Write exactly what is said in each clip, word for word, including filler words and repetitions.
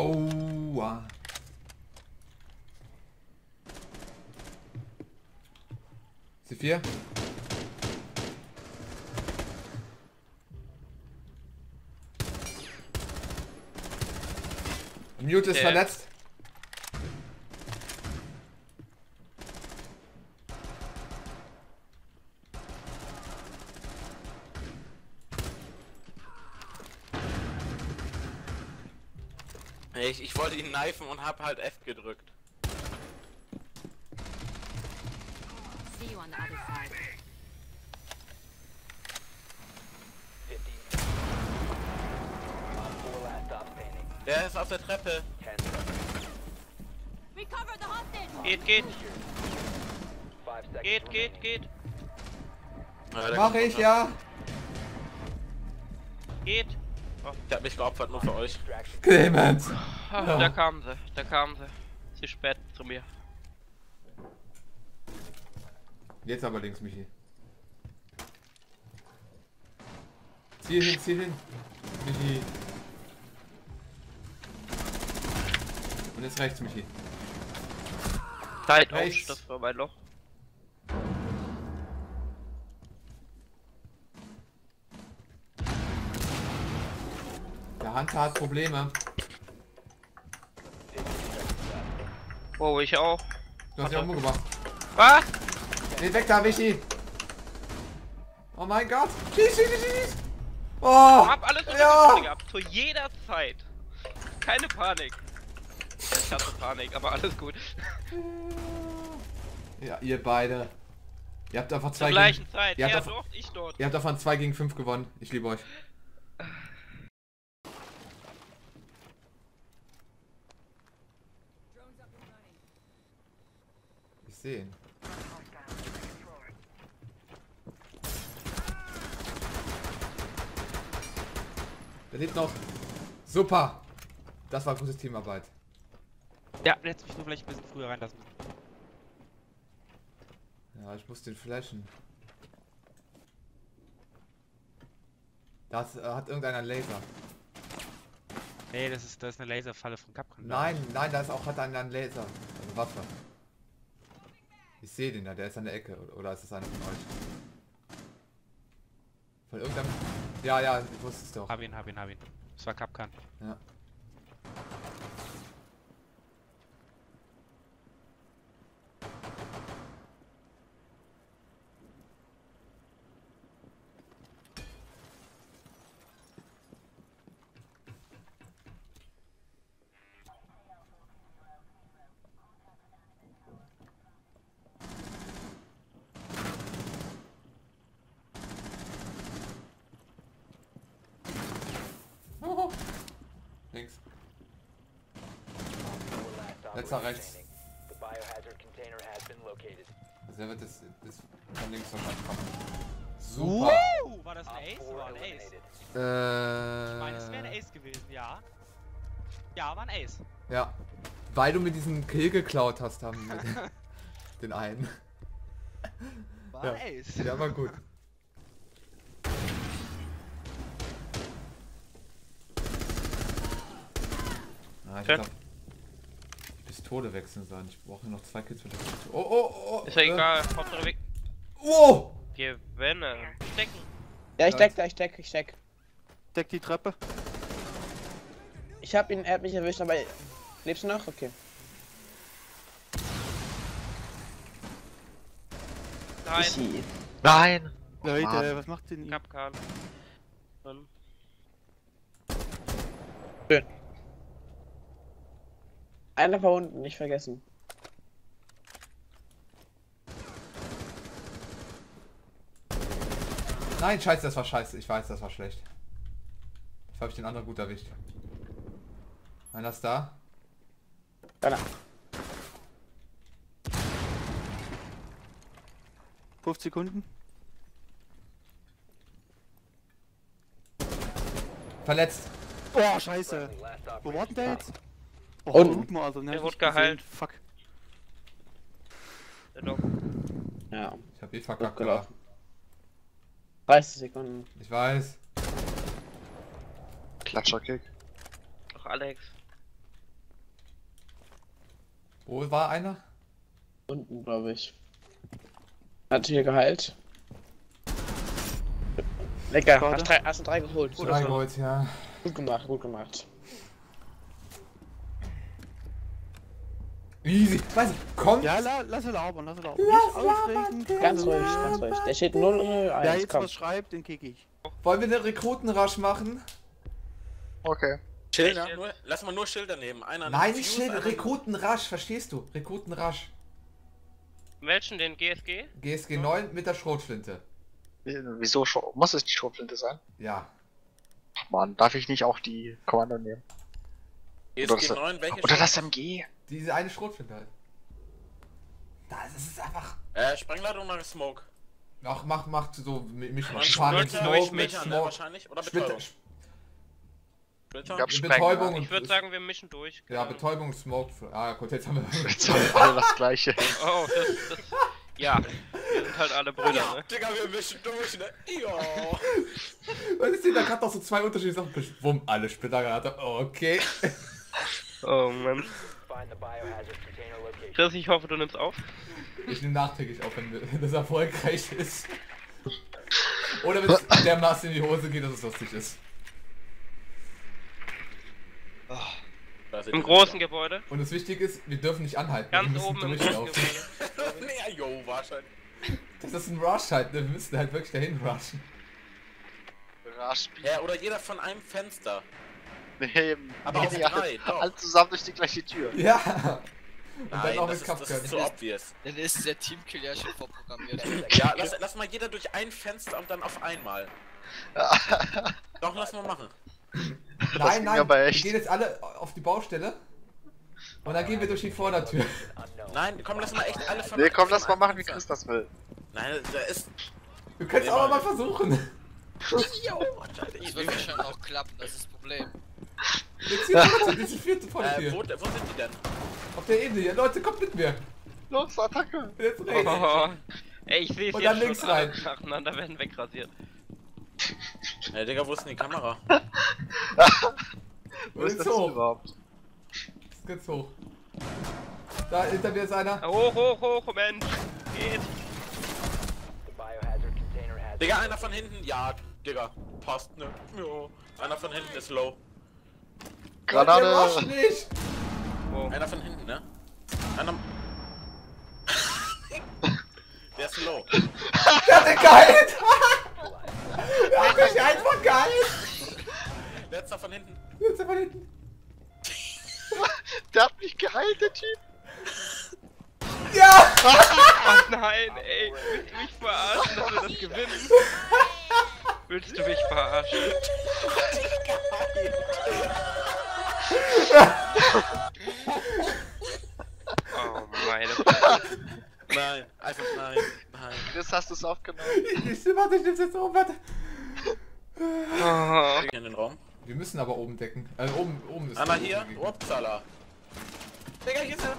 Aua. C vier. Mute ist äh. verletzt. Ich, ich wollte ihn knifen und hab halt F gedrückt. See you on the other side. Der ist auf der Treppe. Geht, geht. Geht, geht, geht. Ja, mach ich, runter. Ja. Geht. Oh, der hat mich geopfert, nur für euch. Clemens. Ach, ja. Da kamen sie, da kamen sie. Zu spät zu mir. Jetzt aber links, Michi. Zieh hin, zieh hin. Michi. Und jetzt rechts, Michi. Zeit aus, das war mein Loch. Der Hunter hat Probleme. Oh, ich auch. Du hast ja auch umgebracht. Was? Nee, weg da, Michi! Oh mein Gott! Schieß, schieß, schieß! Oh! Ich hab alles unter Kontrolle gehabt, zu jeder Zeit. Keine Panik. Ich hatte Panik, aber alles gut. Ja, ihr beide. Ihr habt einfach zwei gegen... Zeit. Ihr, ja, habt doch, ich dort. Ihr habt davon zwei gegen fünf gewonnen. Ich liebe euch. Ich sehe ihn. Der lebt noch. Super. Das war gute Teamarbeit. Ja, jetzt mich nur vielleicht ein bisschen früher reinlassen. Ja, ich muss den flashen. Das äh, hat irgendeiner Laser. Nee, das ist, das ist eine Laserfalle von Kapkan. Nein, nein, da ist auch, hat einer einen Laser. Also Waffe. Ich sehe den da, der ist an der Ecke. Oder ist es einer von euch? Von irgendeinem... Ja, ja, ich wusste es doch. Hab ihn, hab ihn, hab ihn. Das war Kapkan. Ja. Links. Letzter rechts. Also der wird jetzt von links wahrscheinlich kommen. Super! Uh, war das ein Ace? War ein Ace? Äh, ich meine, es wäre ein Ace gewesen, ja. Ja, war ein Ace. Ja. Weil du mir diesen Kill geklaut hast, haben wir den, den einen. War ja. ein Ace. Ja, war gut. Ah, ich glaub, die Pistole wechseln sollen. Ich brauche noch zwei Kills für die Pistole. Oh, oh, oh! Ist ja äh. egal, Hauptsache weg. Oh! Gewinne. Stecken. Ja, ich deck, ich deck, ich deck. Deck die Treppe. Ich hab ihn, er hat mich erwischt, aber... Lebst du noch? Okay. Nein. Michi. Nein! Leute, Mann. Was macht denn ihr? Kapkan. Schön. Einer war unten, nicht vergessen. Nein, scheiße, das war scheiße. Ich weiß, das war schlecht. Jetzt habe ich den anderen gut erwischt. Einer ist da. Einer. fünf Sekunden. Verletzt. Oh, scheiße. Wo war denn der jetzt? Oh, und mal, also, ne, der wurde geheilt. Fuck. Der Doc. Ja. Ich hab eh verkackt gelaufen. dreißig Sekunden. Ich weiß. Klatscherkick. Doch, Alex. Wo war einer? Unten, glaube ich. Hat hier geheilt. Lecker, hast, drei, hast du drei geholt? Gut, drei geholt, ja. Gut gemacht, gut gemacht. Easy, weiß ich, komm! Ja, la, lass es laufen, lass es laufen. Nicht ganz ruhig, ganz ruhig. Der steht null null eins. Wer jetzt was schreibt, den kick ich. Wollen wir den Rekrutenrush machen? Okay. Schilder? Lass mal nur Schilder nehmen. Einer Nein, nicht Schilder, Rekrutenrush, verstehst du? Rekrutenrush. Welchen denn? G S G? G S G neun mit der Schrotflinte. Wieso? Muss es die Schrotflinte sein? Ja. Mann, darf ich nicht auch die Kommando nehmen? G S G neun, welche? Oder das M G? Diese eine Schrotflinte halt. Das ist einfach... Äh, Sprengladung mal Smoke. Ach, mach, mach so, mich mal. Smoke, Smoke, mit Smoke. Ne, wahrscheinlich. Oder Betäubung. Ich glaub, Betäubung. Ich würde sagen, wir mischen durch. Ja, genau. Betäubung, Smoke. Ah, gut, jetzt haben wir... Jetzt haben wir alle das Gleiche. Oh, das, das... Ja, wir sind halt alle Brüder, ja, ne? Digga, wir mischen durch, ne? Jo! Was ist denn da gerade noch so zwei unterschiedliche Sachen? Wumm, alle Splittergranate. Okay. Oh, Mann. Chris, ich hoffe, du nimmst auf. Ich nehme nachträglich auf, wenn, wenn das erfolgreich ist. Oder wenn es dermaßen in die Hose geht, dass es lustig ist. Oh. Im großen da. Gebäude. Und das Wichtige ist, wir dürfen nicht anhalten. Ganz wir oben im großen Gebäude. Ja, yo, wahrscheinlich. Das ist ein Rush halt, ne? Wir müssen halt wirklich dahin rushen. Rush. Ja, oder jeder von einem Fenster. Nee, aber nee, auch drei, alle, alle zusammen durch die gleiche Tür. Ja. Und nein, dann auch mit Kapkan. Das ist so obvious. Dann ist der Teamkill ja schon vorprogrammiert. Ja, lass, lass mal jeder durch ein Fenster und dann auf einmal. Doch, lass mal machen. Nein, nein, wir gehen jetzt alle auf die Baustelle. Und dann gehen wir durch die Vordertür. Nein, komm, lass mal echt alle von. Nee, komm, lass mal machen, wie Chris das will. Nein, da ist... Wir können es auch mal versuchen. Das wird wahrscheinlich auch klappen, das ist das Problem. Wir ziehen Leute, wir sind vierte von hier. Äh, wo, wo sind die denn? Auf der Ebene hier. Leute, kommt mit mir. Los, Attacke. Jetzt rechts. Oh, ey, ich seh's. Und dann links rein. Nacheinander werden wegrasiert. Ey, Digga, wo ist denn die Kamera? Wo ist das überhaupt? Jetzt geht's hoch. Da, hinter mir ist einer. Hoch, hoch, hoch, Mensch. Geht. Digga, einer von hinten. Ja, Digga. Passt, ne? Ja. Einer von hinten ist low. Granate! Nicht. Oh. Einer von hinten, ne? Einer... Der ist low. Der hat den geheilt! Der hat mich einfach geheilt! Letzter von hinten. Letzter von hinten. Der hat mich geheilt, der Typ. Ja! Ach nein, ey. Willst du mich verarschen, dass wir das gewinnen? Willst du mich verarschen? Oh meine Fresse. Nein, einfach nein, nein. Chris, hast du es aufgenommen? Ich, ich, warte, ich nehm's jetzt oben, warte. Oh. In den Raum. Wir müssen aber oben decken. Also oben, oben ist einmal hier, Opsala. Digga, hier ist er.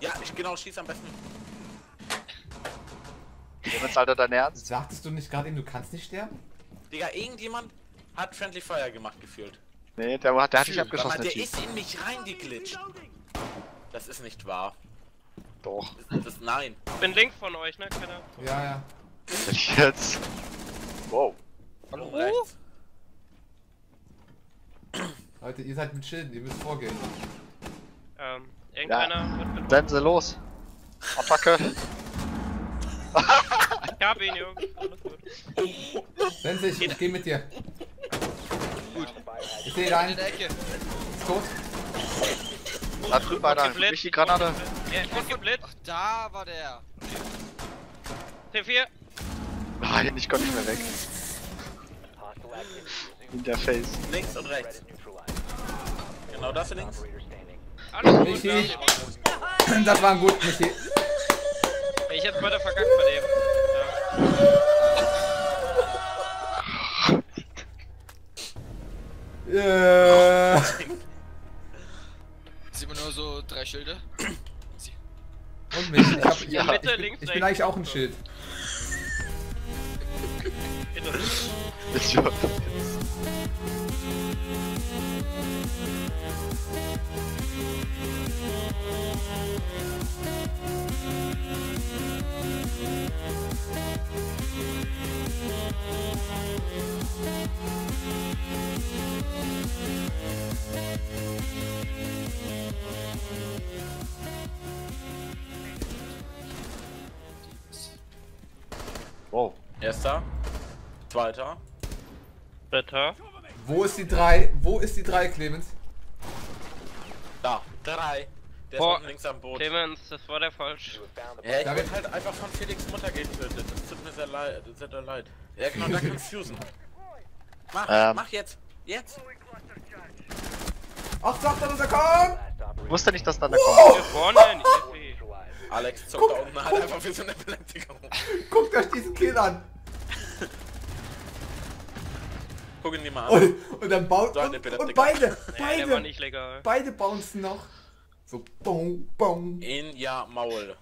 Ja, ich genau, schieß am besten. Jetzt, Alter, dein Ernst? Sagtest du nicht gerade eben, du kannst nicht sterben? Digga, irgendjemand hat Friendly Fire gemacht, gefühlt. Nee, der, der hat Gefühl, dich abgeschossen. Der, der ist in mich reingeglitscht. Das ist nicht wahr. Doch. Das ist, nein. Ich bin links von euch, ne? Keine... Ja, ja. Jetzt. Wow. Hallo, oh. Rechts. Leute, ihr seid mit Schilden, ihr müsst vorgehen. Ähm, irgendeiner ja. wird mit... Bleiben Sie los. Attacke. Ich hab ihn, Jungs. Alles gut. Sense, ich, ich geh mit dir. Gut. Ich seh da einen. Ist tot. Da drüben einer. Durch die Granate. Er wurde geblitzt. Ach, da war der. T vier. Nein, ich konnte nicht mehr weg. Interface. Links und rechts. Genau, das ist links. Michi. Das war ein gut, Michi. Ich hätte weiter verkackt bei dem. Ja. Yeah. Sieht man nur so drei Schilder? Und mich. Ich, hab, ja, Mitte, ich, links, ich bin eigentlich auch ein Schild. Erster. Zweiter. Dritter. Wo ist die drei? Wo ist die drei, Clemens? Da. drei. Der oh, ist unten links am Boot. Clemens, das war der falsch. Ja, ich bin halt einfach von Felix Mutter getötet. Das tut mir sehr leid. Sehr leid. Ja genau, da kannst du fusen. Mach, ähm. mach jetzt. Jetzt. Ach, sagt er, dass er kommt! Ich wusste nicht, dass da der wow. kommt. Alex zockt da unten halt einfach wie so eine Epileptiker. Guckt euch diesen Kill an! Guck ihn dir mal an. Und, und dann baut so und, und beide, nee, beide, beide bouncen noch. So, bong, bong. In ja Maul.